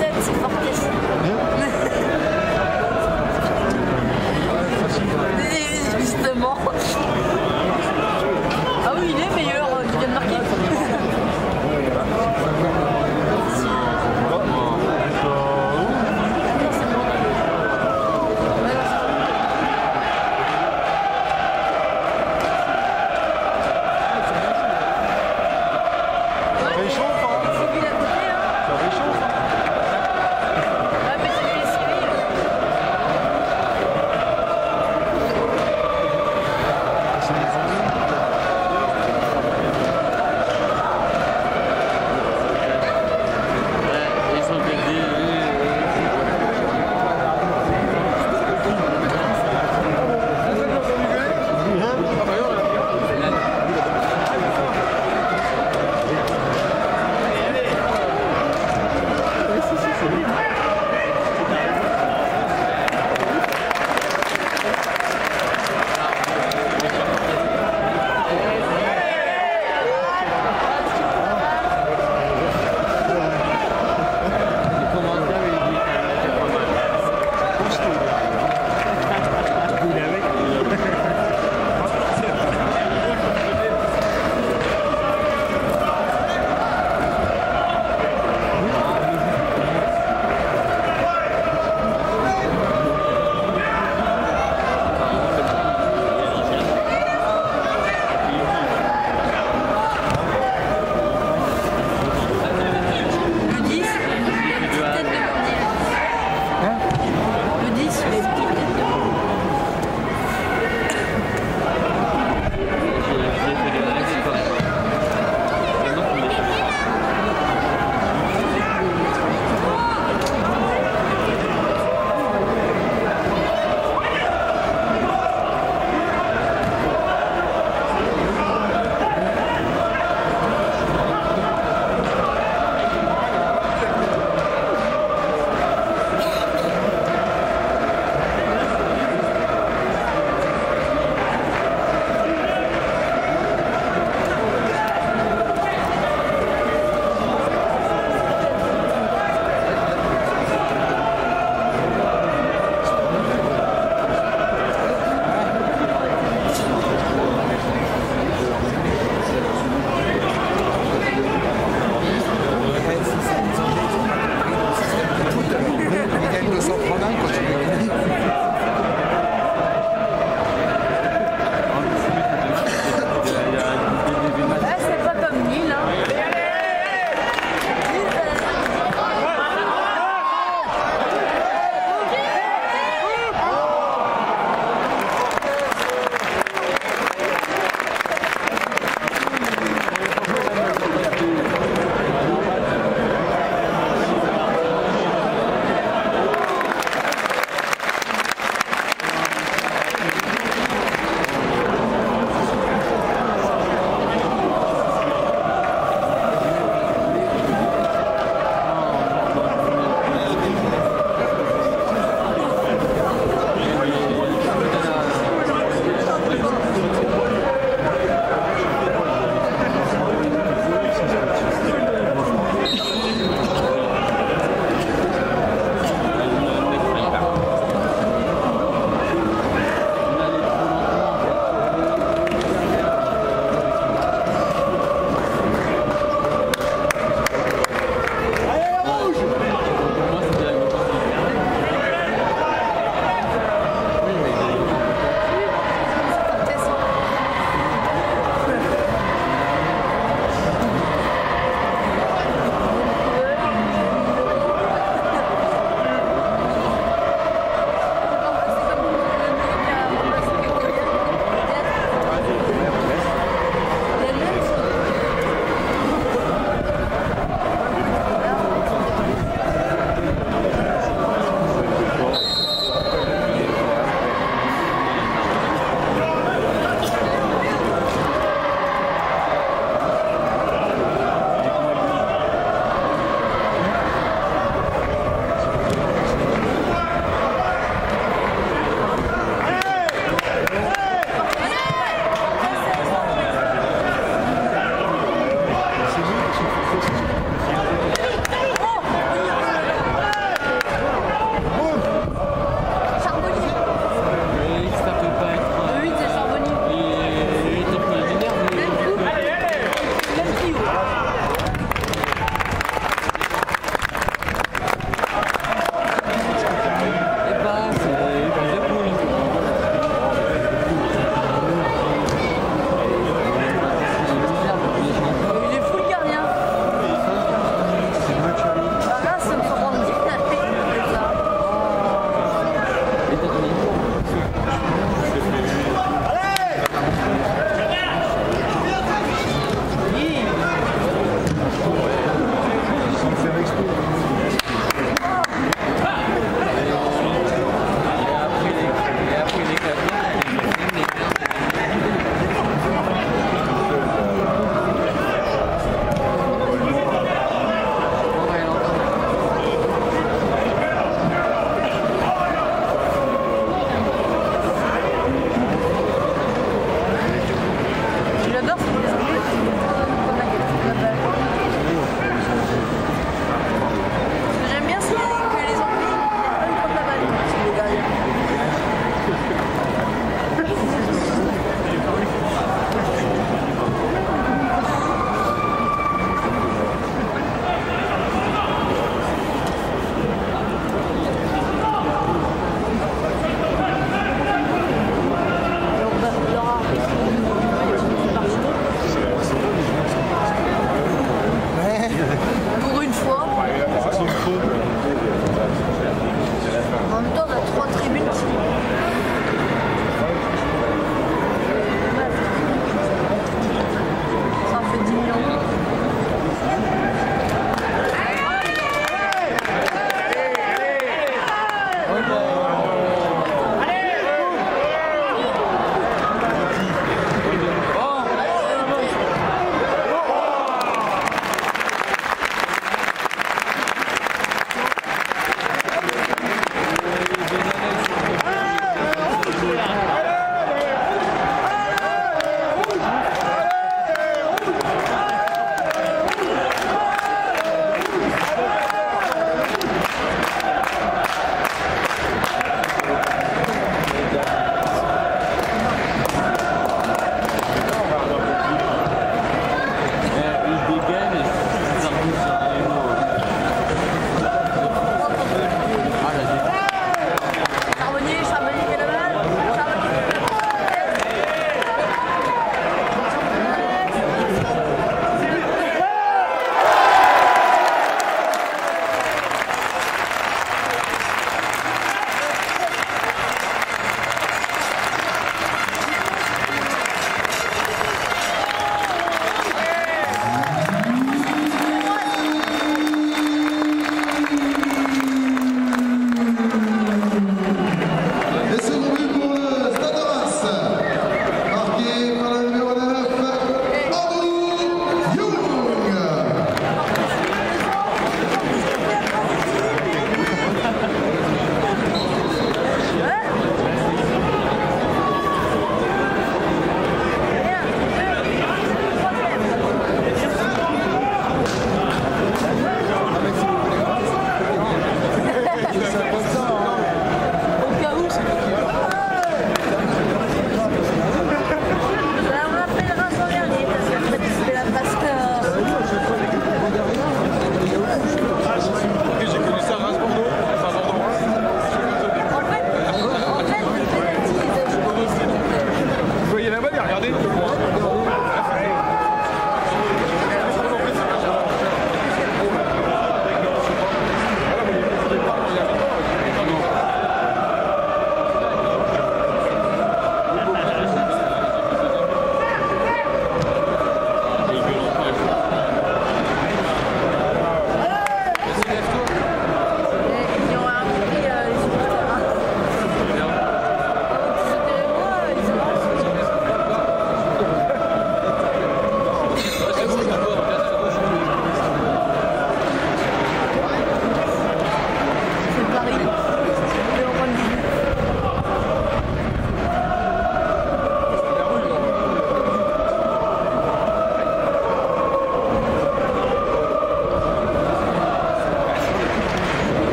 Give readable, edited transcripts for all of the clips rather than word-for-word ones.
seul, c'est forté. Justement. Ah oui, il est meilleur, tu viens de marquer. Ça réchauffe, hein.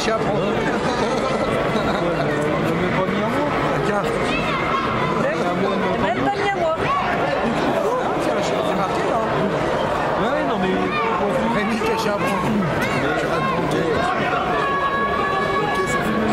d'achat pour vous. Même pas mis à moi. C'est marqué là. Ouais, non mais... Rémi Cachat pour vous. Ok, c'est fini. Ah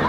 oui.